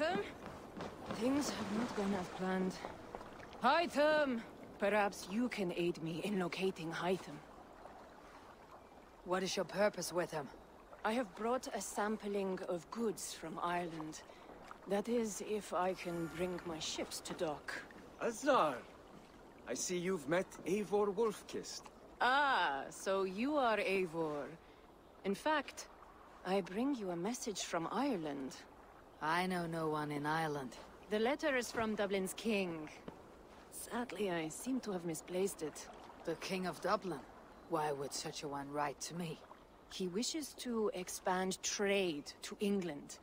Thurm? Things have not gone as planned. Hi, Thurm! Perhaps you can aid me in locating Hytham. What is your purpose with him? I have brought a sampling of goods from Ireland. That is, if I can bring my ships to dock. Azar! I see you've met Eivor Wolfkist. Ah, so you are Eivor. In fact, I bring you a message from Ireland. I know no one in Ireland. The letter is from Dublin's king. Sadly, I seem to have misplaced it. The king of Dublin? Why would such a one write to me? He wishes to expand trade to England.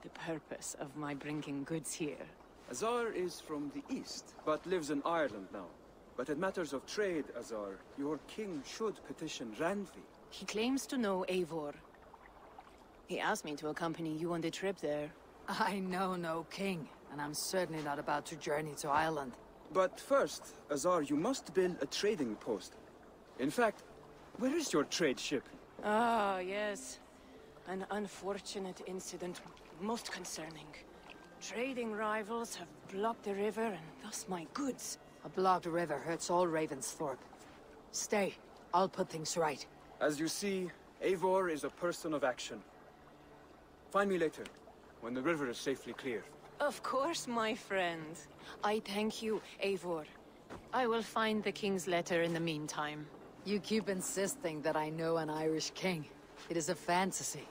The purpose of my bringing goods here. Azar is from the east, but lives in Ireland now. But in matters of trade, Azar, your king should petition Randvi. He claims to know Eivor. He asked me to accompany you on the trip there. I know no king, and I'm certainly not about to journey to Ireland. But first, Azar, you must build a trading post. In fact, where is your trade ship? Ah, yes. An unfortunate incident, most concerning. Trading rivals have blocked the river, and thus my goods. A blocked river hurts all Ravensthorpe. Stay, I'll put things right. As you see, Eivor is a person of action. Find me later, when the river is safely clear. Of course, my friend. I thank you, Eivor. I will find the king's letter in the meantime. You keep insisting that I know an Irish king. It is a fantasy.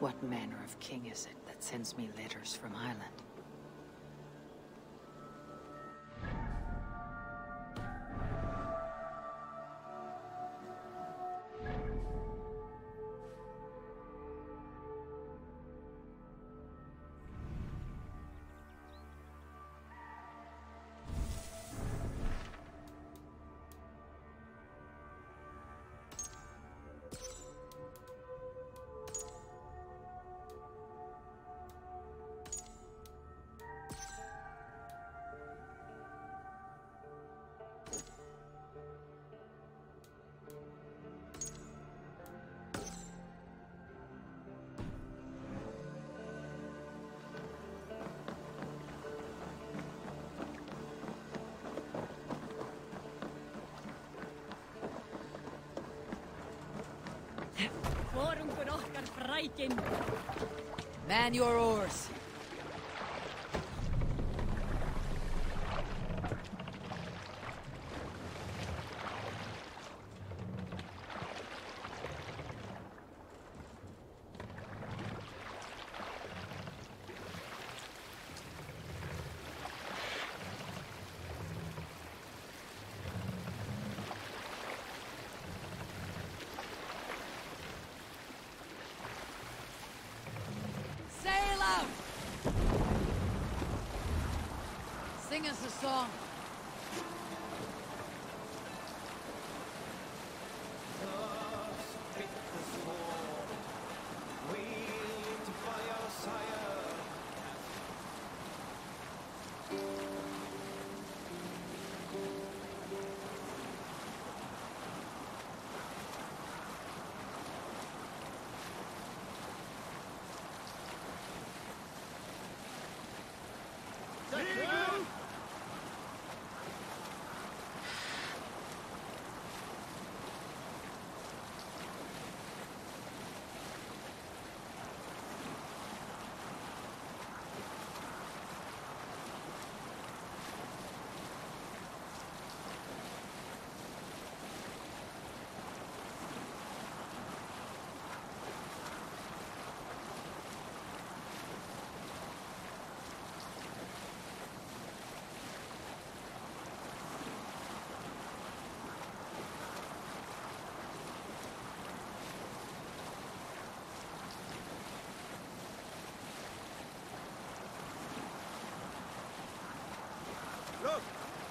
What manner of king is it that sends me letters from Ireland? Man your oars! Sing us a song.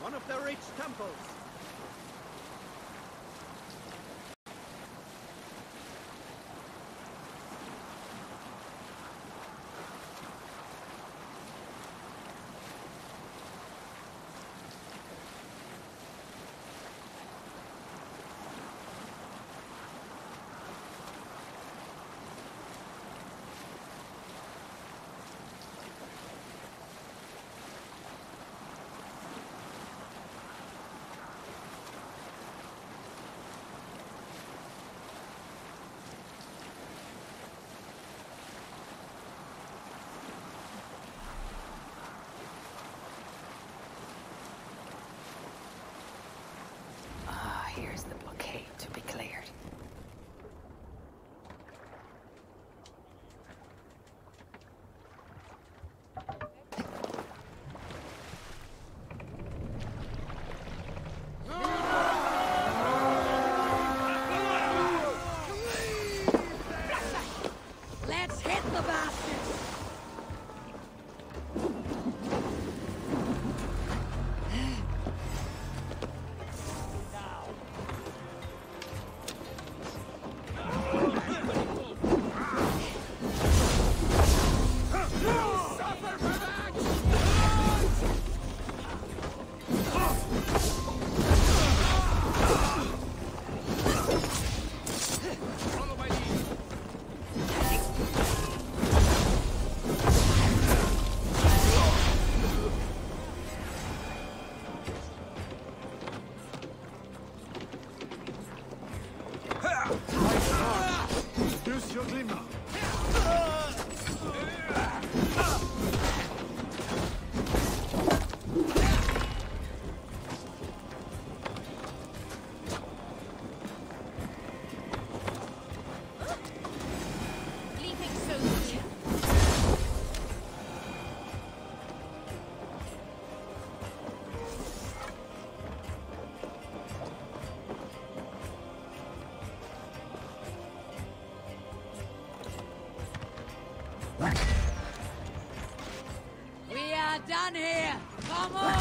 One of the rich temples. not done here! Come on!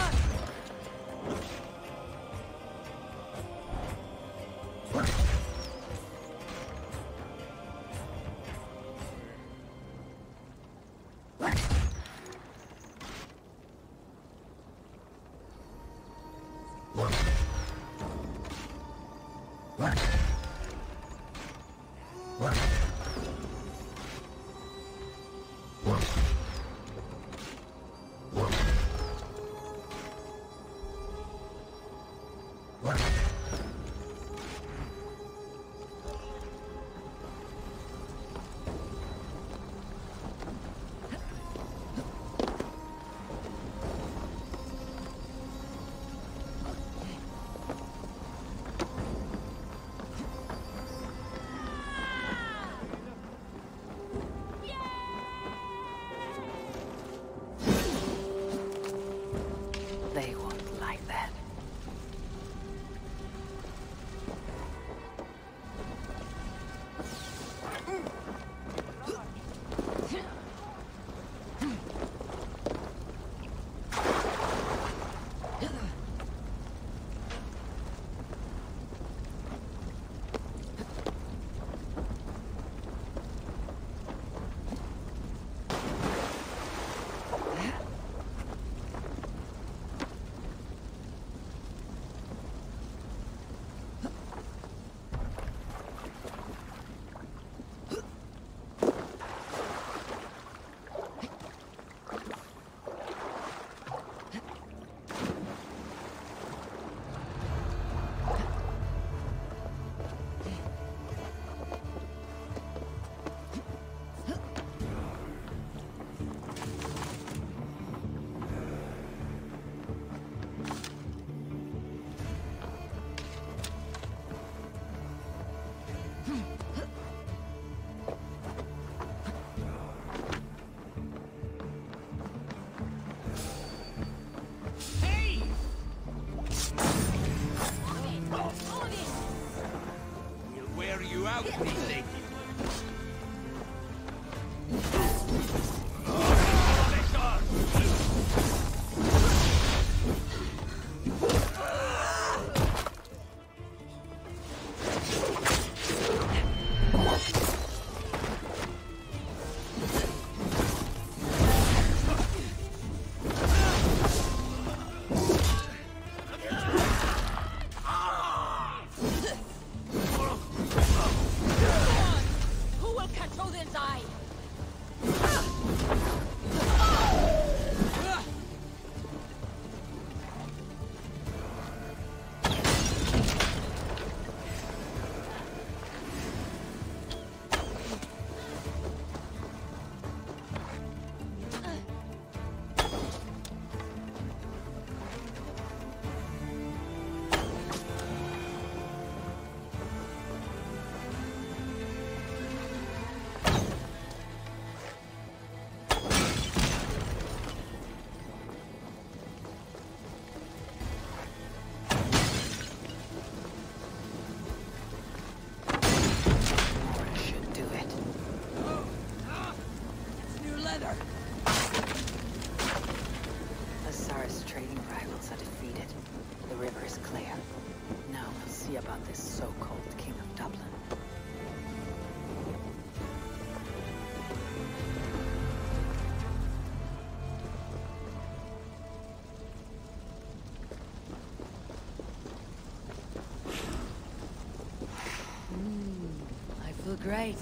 Great.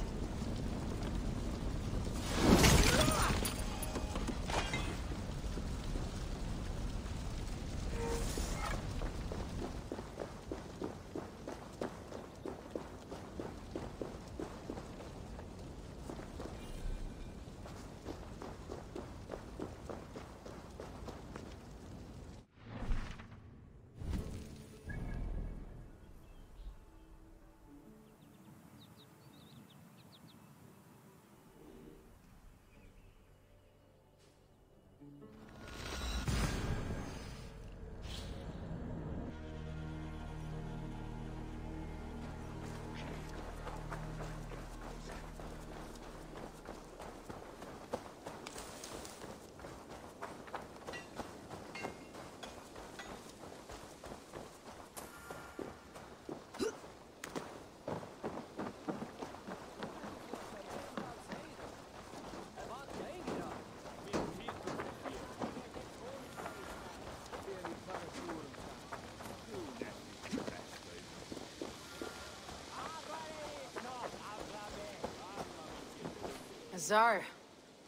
Azar,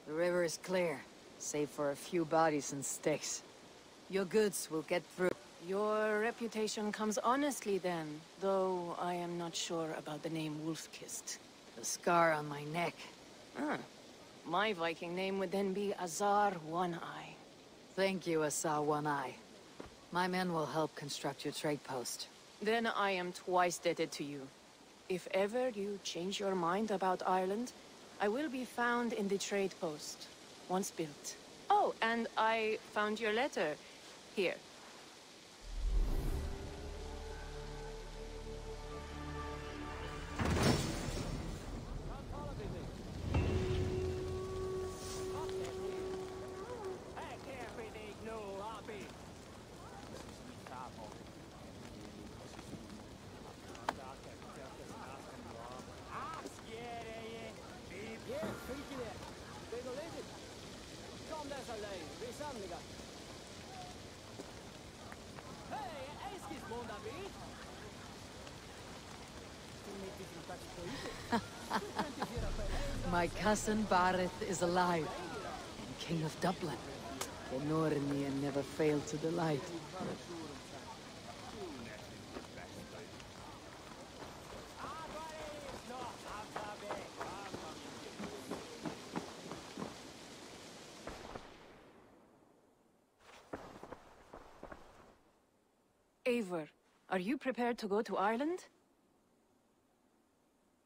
the river is clear, save for a few bodies and sticks. Your goods will get through. Your reputation comes honestly then, though I am not sure about the name Wolfkist. The scar on my neck. Ah, my Viking name would then be Azar One-Eye. Thank you, Azar One-Eye. My men will help construct your trade post. Then I am twice indebted to you. If ever you change your mind about Ireland, I will be found in the trade post, once built. Oh, and I found your letter here. My cousin Barath is alive, and King of Dublin. The Nornir never failed to delight. Eivor, are you prepared to go to Ireland?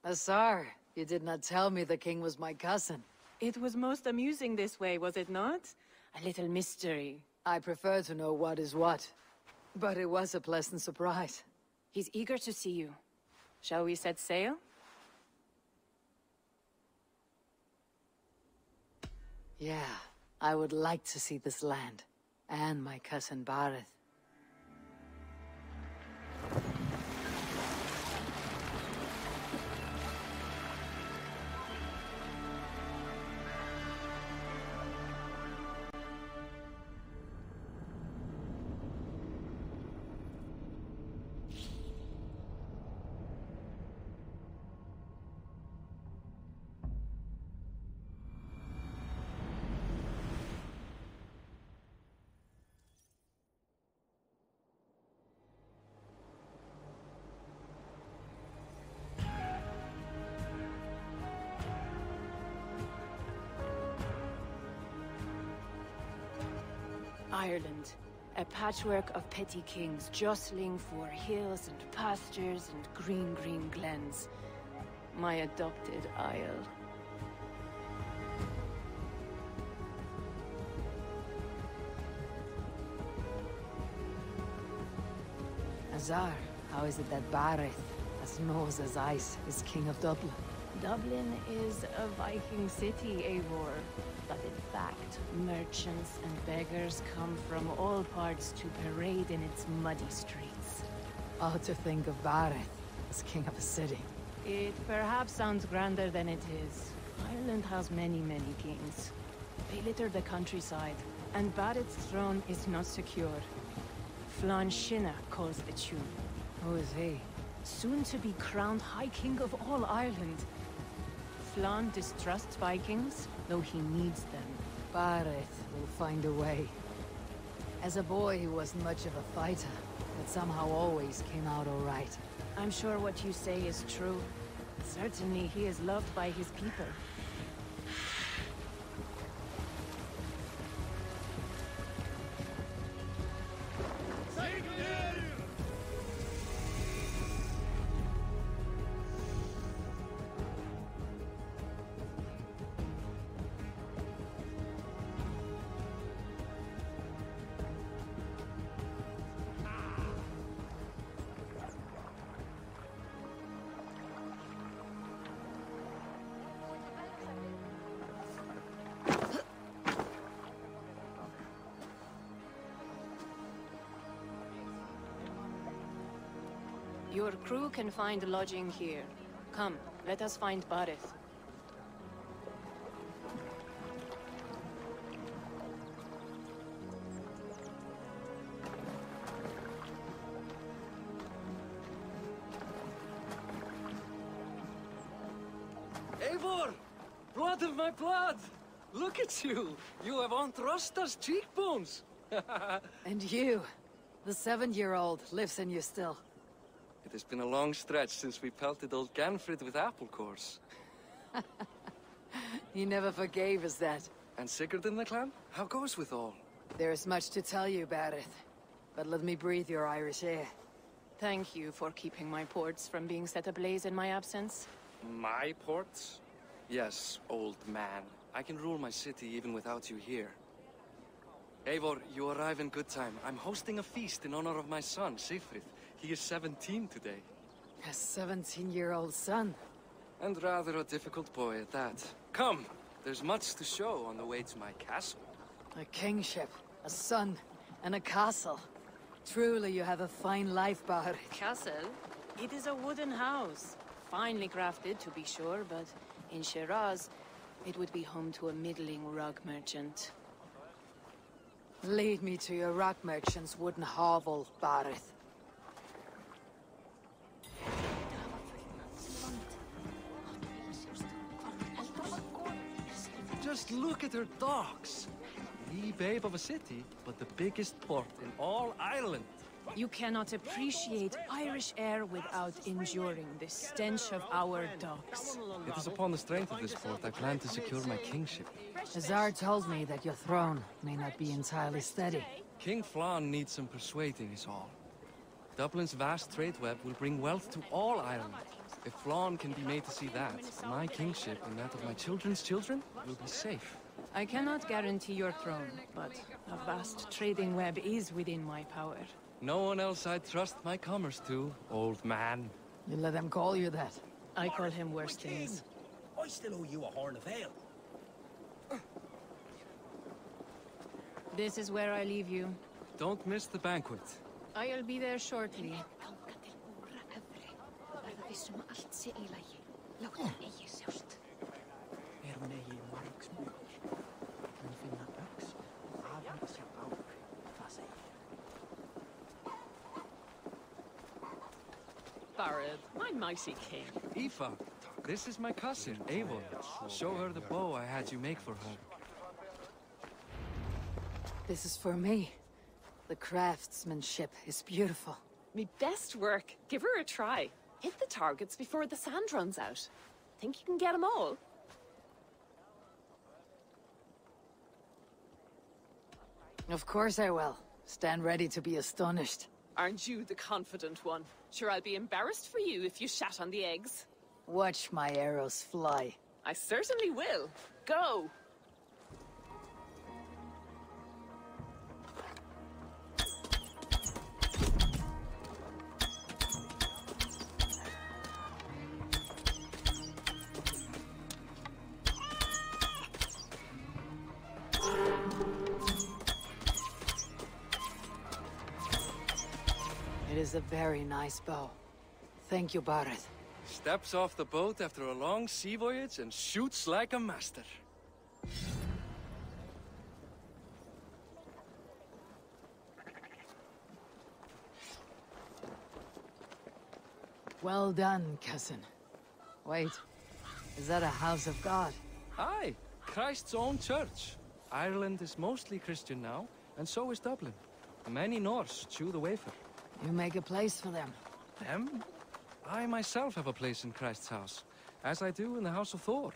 Azar, you did not tell me the king was my cousin. It was most amusing this way, was it not? A little mystery. I prefer to know what is what, but it was a pleasant surprise. He's eager to see you. Shall we set sail? Yeah, I would like to see this land, and my cousin Barath. Ireland, a patchwork of petty kings jostling for hills and pastures and green, green glens. My adopted isle. Azar, how is it that Barath, as knows as ice, is king of Dublin? Dublin is a Viking city, Eivor, but in fact, merchants and beggars come from all parts to parade in its muddy streets. Odd to think of Barath as king of a city. It perhaps sounds grander than it is. Ireland has many, many kings. They litter the countryside, and Barath's throne is not secure. Flann Sinna calls the tune. Who is he? Soon to be crowned High King of all Ireland. Flann distrusts Vikings, though he needs them. Barath will find a way. As a boy, he wasn't much of a fighter, but somehow always came out all right. I'm sure what you say is true. Certainly, he is loved by his people. Your crew can find lodging here. Come, let us find Barath. Eivor! Blood of my blood! Look at you! You have Onthrosta's cheekbones! And you, the 7-year-old, lives in you still. It has been a long stretch since we pelted old Ganfrid with apple cores. He never forgave us that. And Sigurd in the clan? How goes with all? There is much to tell you, Barath. But let me breathe your Irish air. Thank you for keeping my ports from being set ablaze in my absence. My ports? Yes, old man. I can rule my city even without you here. Eivor, you arrive in good time. I'm hosting a feast in honor of my son, Siegfried. He is 17 today. A 17-year-old son? And rather a difficult boy at that. Come! There's much to show on the way to my castle. A kingship, a son, and a castle. Truly you have a fine life, Barid. Castle? It is a wooden house. Finely crafted, to be sure, but in Shiraz, it would be home to a middling rug merchant. Lead me to your rug merchant's wooden hovel, Barid. Just look at her docks. The babe of a city, but the biggest port in all Ireland. You cannot appreciate Irish air without enduring the stench of our docks. It is upon the strength of this port I plan to secure my kingship. Azar told me that your throne may not be entirely steady. King Flann needs some persuading is all. Dublin's vast trade web will bring wealth to all Ireland. If Flann can be made to see that, my kingship and that of my children's children will be safe. I cannot guarantee your throne, but a vast trading web is within my power. No one else I trust my commerce to, old man. You let them call you that? I call him worse things. I still owe you a horn of ale. This is where I leave you. Don't miss the banquet. I'll be there shortly. Barath, my mighty king. Aoife, this is my cousin, Eivor. Show her the bow I had you make for her. This is for me. The craftsmanship is beautiful. Me best work. Give her a try. Hit the targets before the sand runs out. Think you can get them all? Of course I will. Stand ready to be astonished. Aren't you the confident one? Sure I'll be embarrassed for you if you shat on the eggs. Watch my arrows fly. I certainly will. Go! It is a very nice bow. Thank you, Barath. Steps off the boat after a long sea voyage and shoots like a master. Well done, cousin. Wait, is that a house of God? Aye, Christ's own church. Ireland is mostly Christian now, and so is Dublin. Many Norse chew the wafer. You make a place for them. Them? I myself have a place in Christ's house, as I do in the house of Thor.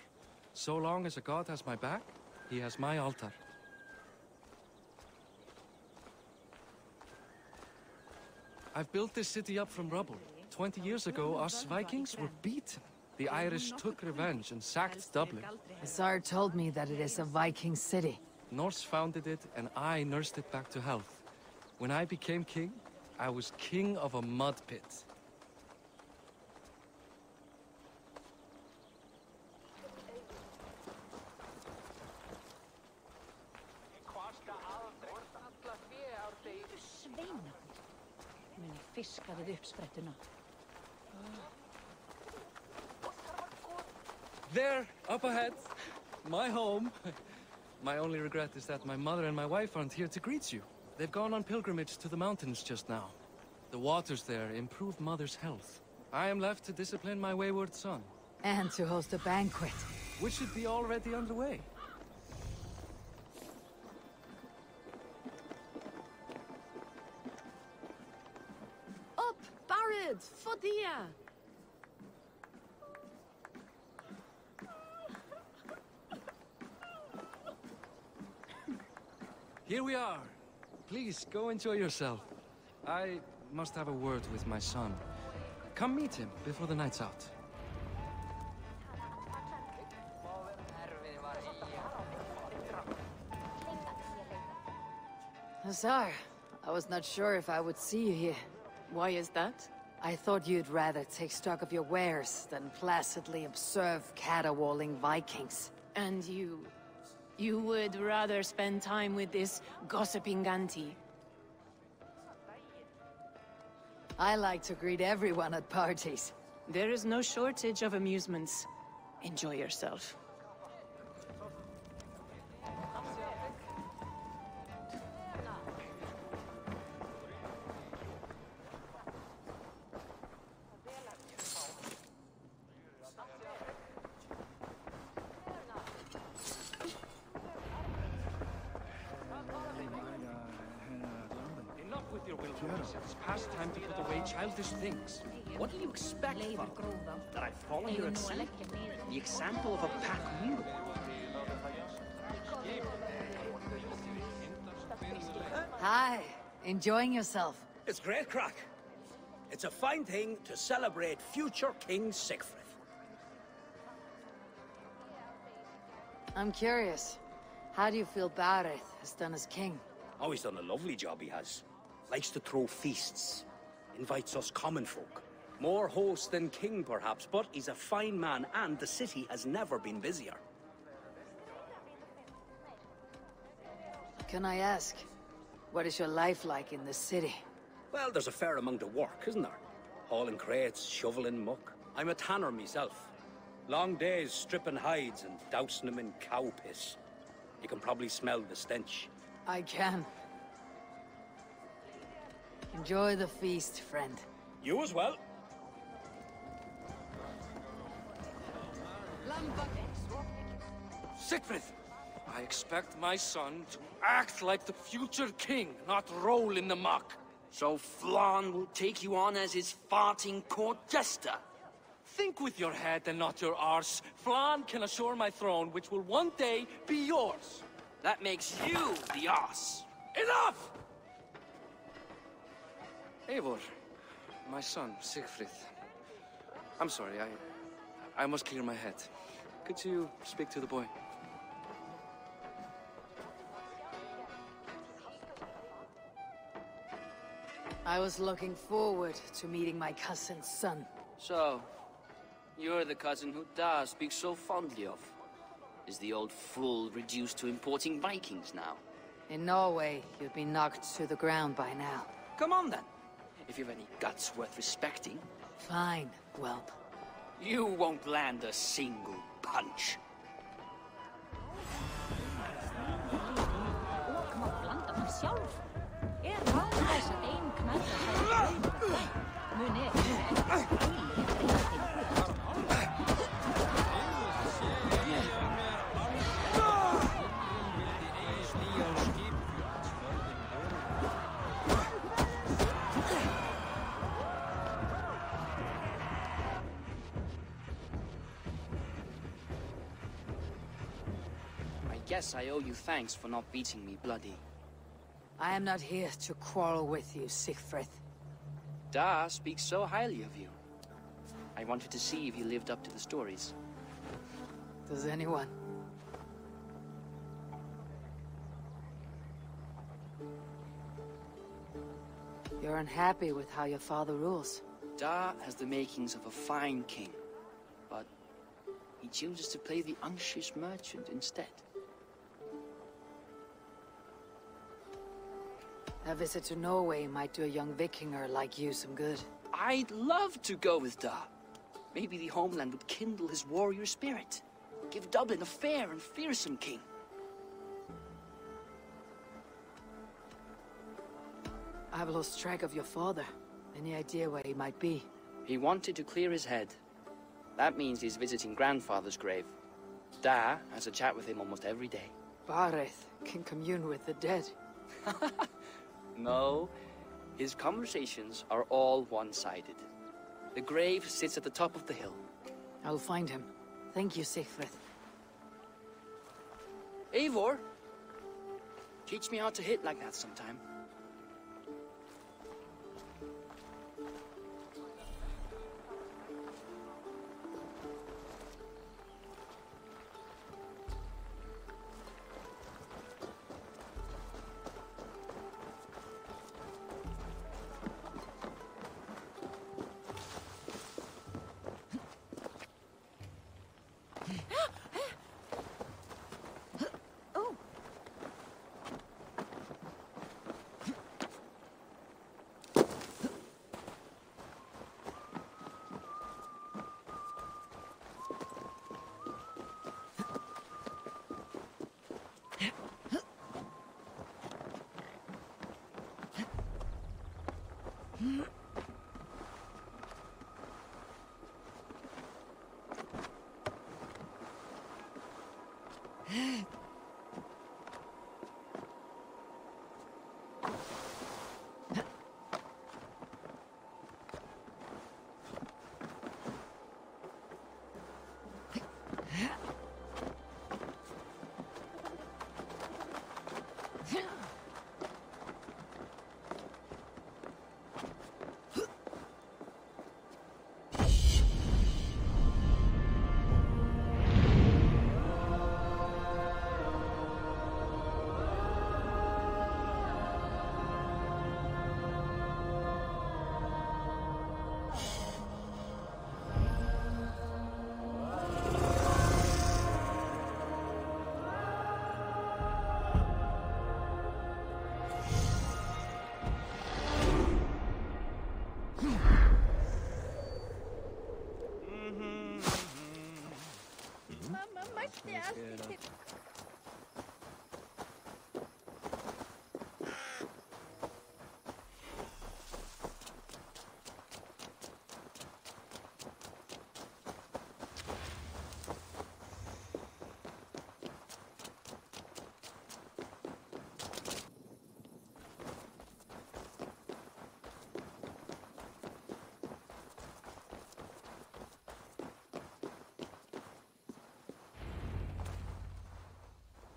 So long as a god has my back, he has my altar. I've built this city up from rubble. 20 years ago, us Vikings were beaten. The Irish took revenge and sacked Dublin. Azar told me that it is a Viking city. Norse founded it, and I nursed it back to health. When I became king, I was king of a mud pit. There, up ahead, my home. My only regret is that my mother and my wife aren't here to greet you. They've gone on pilgrimage to the mountains just now. The waters there improve Mother's health. I am left to discipline my wayward son. And to host a banquet. We should be already underway. Up, Barid, Fodia! Here we are. Please, go enjoy yourself. I must have a word with my son. Come meet him before the night's out. Azar, I was not sure if I would see you here. Why is that? I thought you'd rather take stock of your wares than placidly observe caterwauling Vikings. And you would rather spend time with this gossiping auntie? I like to greet everyone at parties. There is no shortage of amusements. Enjoy yourself. Things. What do you expect from that? I follow your example? The example of a pack mule? Hi, enjoying yourself? It's great crack. It's a fine thing to celebrate future King Siegfried. I'm curious. How do you feel Barath has done as king? Oh, he's done a lovely job he has. Likes to throw feasts. Invites us common folk. More host than king, perhaps, but he's a fine man, and the city has never been busier. Can I ask, what is your life like in this city? Well, there's a fair amount of work, isn't there? Hauling crates, shoveling muck. I'm a tanner myself. Long days stripping hides and dousing them in cow piss. You can probably smell the stench. I can. Enjoy the feast, friend. You as well. Siegfried! I expect my son to act like the future king, not roll in the muck. So Flann will take you on as his farting court jester? Think with your head and not your arse. Flann can assure my throne, which will one day be yours. That makes you the arse. Enough! Eivor, my son, Siegfried. I'm sorry, I must clear my head. Could you speak to the boy? I was looking forward to meeting my cousin's son. So, you're the cousin who Da speaks so fondly of. Is the old fool reduced to importing Vikings now? In Norway, you'd be knocked to the ground by now. Come on then. If you've any guts worth respecting. Fine, whelp. You won't land a single punch. Yes, I owe you thanks for not beating me bloody. I am not here to quarrel with you, Siegfried. Da speaks so highly of you. I wanted to see if you lived up to the stories. Does anyone? You're unhappy with how your father rules. Da has the makings of a fine king, but he chooses to play the unctuous merchant instead. A visit to Norway might do a young Vikinger like you some good. I'd love to go with Da. Maybe the homeland would kindle his warrior spirit. Give Dublin a fair and fearsome king. I've lost track of your father. Any idea where he might be? He wanted to clear his head. That means he's visiting grandfather's grave. Star has a chat with him almost every day. Barath can commune with the dead. No, his conversations are all one-sided. The grave sits at the top of the hill. I'll find him. Thank you, Siegfried. Eivor! Teach me how to hit like that sometime.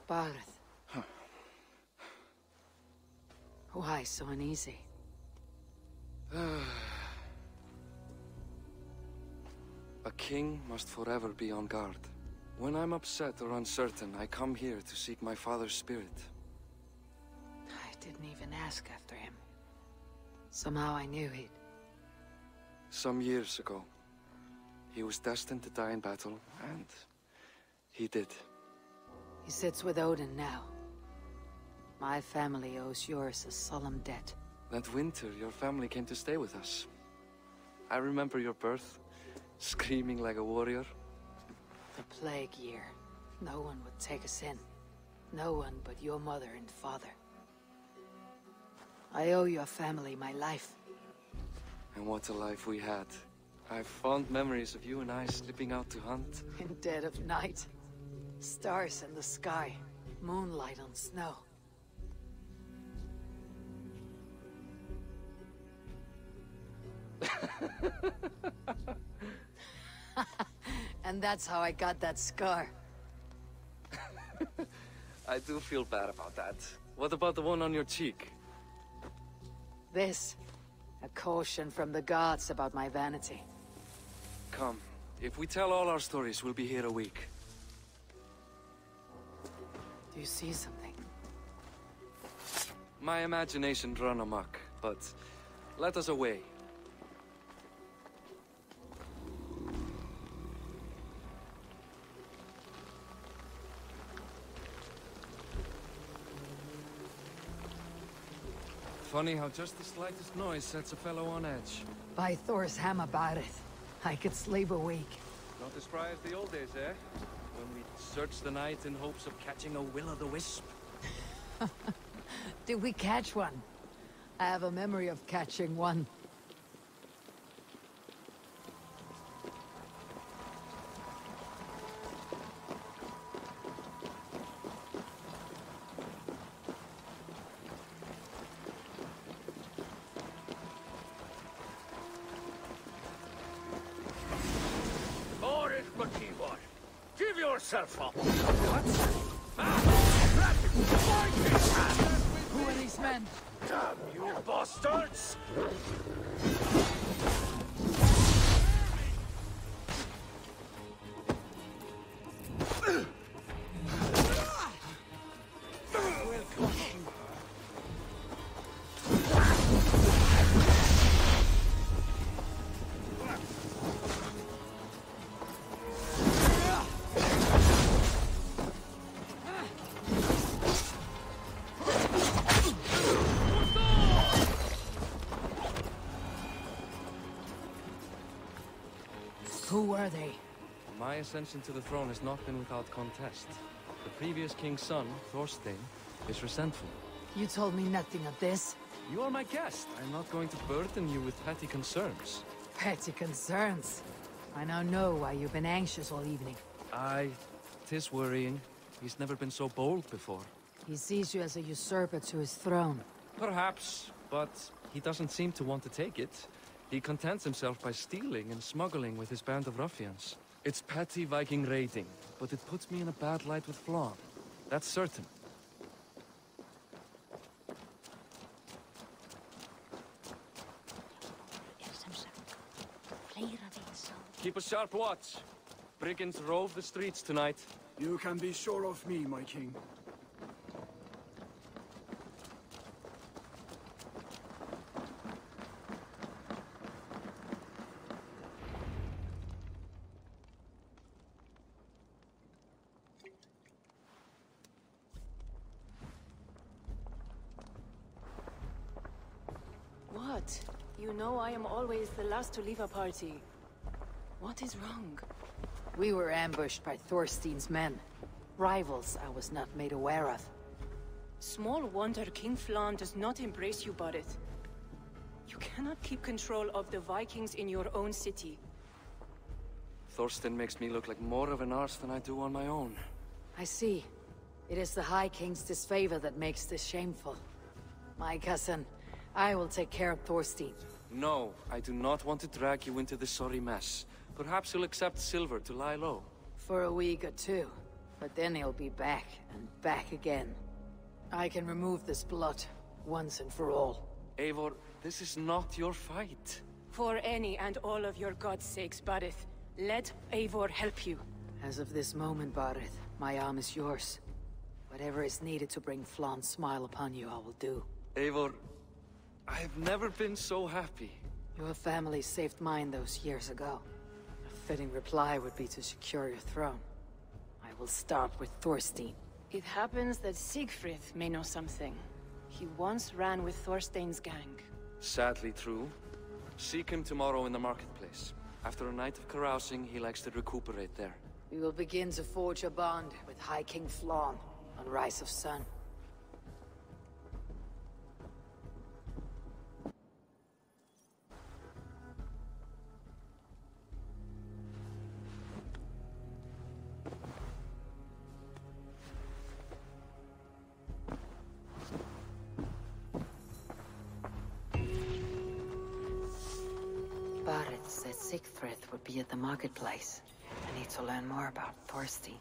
Barath. Huh. Why so uneasy? A king must forever be on guard. When I'm upset or uncertain, I come here to seek my father's spirit. I didn't even ask after him. Somehow I knew he'd... Some years ago, he was destined to die in battle, and he did. He sits with Odin now. My family owes yours a solemn debt. That winter, your family came to stay with us. I remember your birth, screaming like a warrior. The plague year. No one would take us in. No one but your mother and father. I owe your family my life. And what a life we had. I have fond memories of you and I slipping out to hunt. In dead of night. Stars in the sky, moonlight on snow. And that's how I got that scar. I do feel bad about that. What about the one on your cheek? This, a caution from the gods about my vanity. Come, if we tell all our stories, we'll be here a week. You see something? My imagination run amok, but let us away. Funny how just the slightest noise sets a fellow on edge. By Thor's hammer, Barath, I could sleep a week. Not as spry as the old days, eh? When we searched the night in hopes of catching a will-o'-the-wisp. Did we catch one? I have a memory of catching one. yourself up. What? Who are these men? Damn you bastards! My ascension to the throne has not been without contest. The previous king's son, Thorstein, is resentful. You told me nothing of this. You are my guest. I'm not going to burden you with petty concerns. Petty concerns? I now know why you've been anxious all evening. Tis worrying. He's never been so bold before. He sees you as a usurper to his throne. Perhaps, but he doesn't seem to want to take it. He contents himself by stealing and smuggling with his band of ruffians. It's petty Viking raiding, but it puts me in a bad light with Flann. That's certain. Keep a sharp watch. Brigands rove the streets tonight. You can be sure of me, my king. I am always the last to leave a party. What is wrong? We were ambushed by Thorstein's men. Rivals I was not made aware of. Small wonder King Flann does not embrace you, Barath. You cannot keep control of the Vikings in your own city. Thorstein makes me look like more of an arse than I do on my own. I see. It is the High King's disfavor that makes this shameful. My cousin, I will take care of Thorstein. No, I do not want to drag you into this sorry mess. Perhaps you'll accept silver to lie low. For a week or two, but then he'll be back, and back again. I can remove this blot, once and for all. Eivor, this is not your fight. For any and all of your god's sakes, Barath, let Eivor help you. As of this moment, Barath, my arm is yours. Whatever is needed to bring Flann's smile upon you, I will do. Eivor, I have never been so happy. Your family saved mine those years ago. A fitting reply would be to secure your throne. I will start with Thorstein. It happens that Siegfried may know something. He once ran with Thorstein's gang. Sadly true. Seek him tomorrow in the marketplace. After a night of carousing, he likes to recuperate there. We will begin to forge a bond with High King Flann on Rise of Sun. Siegfried would be at the marketplace. I need to learn more about Thorstein.